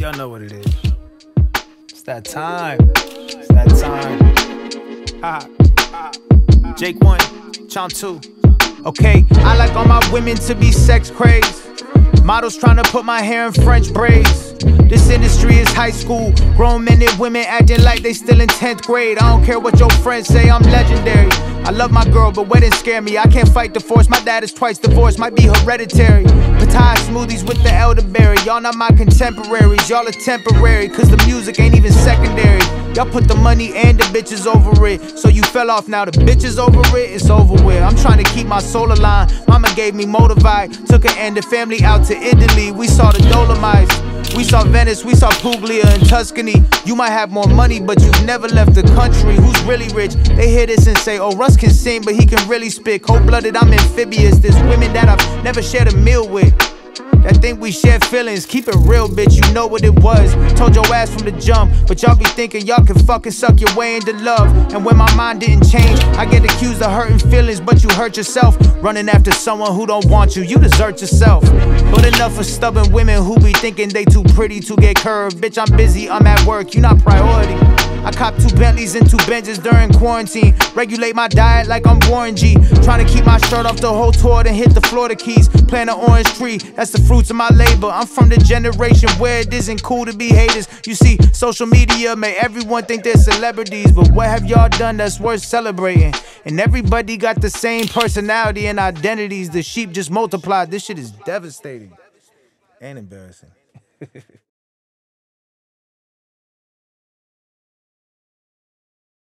Y'all know what it is. It's that time. It's that time. Jake One, Chomp Two. Okay, I like all my women to be sex crazed. Models trying to put my hair in French braids. This industry is high school. Grown men and women acting like they still in 10th grade. I don't care what your friends say, I'm legendary. I love my girl, but weddings scare me. I can't fight the force, my dad is twice divorced. Might be hereditary. Pitaya smoothies with the elderberry. Y'all not my contemporaries, y'all are temporary. Cause the music ain't even secondary. Y'all put the money and the bitches over it. So you fell off, now the bitches over it, it's over with. I'm trying to keep my soul aligned. Mama gave me Moldavite. Took her and the family out to Italy. We saw the Dolomites. We saw Venice, we saw Puglia and Tuscany. You might have more money, but you've never left the country. Who's really rich? They hear this and say, oh, Russ can sing, but he can really spit. Cold-blooded, I'm amphibious. There's women that I've never shared a meal with that think we share feelings. Keep it real, bitch, you know what it was. Told your ass from the jump, but y'all be thinking y'all can fucking suck your way into love. And when my mind didn't change, I get accused of hurting feelings, but you hurt yourself. Running after someone who don't want you, you desert yourself. But enough of stubborn women who be thinking they too pretty to get curved. Bitch, I'm busy, I'm at work, you not priority. I copped 2 Bentleys and 2 Benjamins during quarantine. Regulate my diet like I'm Warren G. Trying to keep my shirt off the whole tour, then hit the Florida Keys. Plant an orange tree, that's the fruits of my labor. I'm from the generation where it isn't cool to be haters. You see, social media made everyone think they're celebrities. But what have y'all done that's worth celebrating? And everybody got the same personality and identities. The sheep just multiplied. This shit is devastating and embarrassing.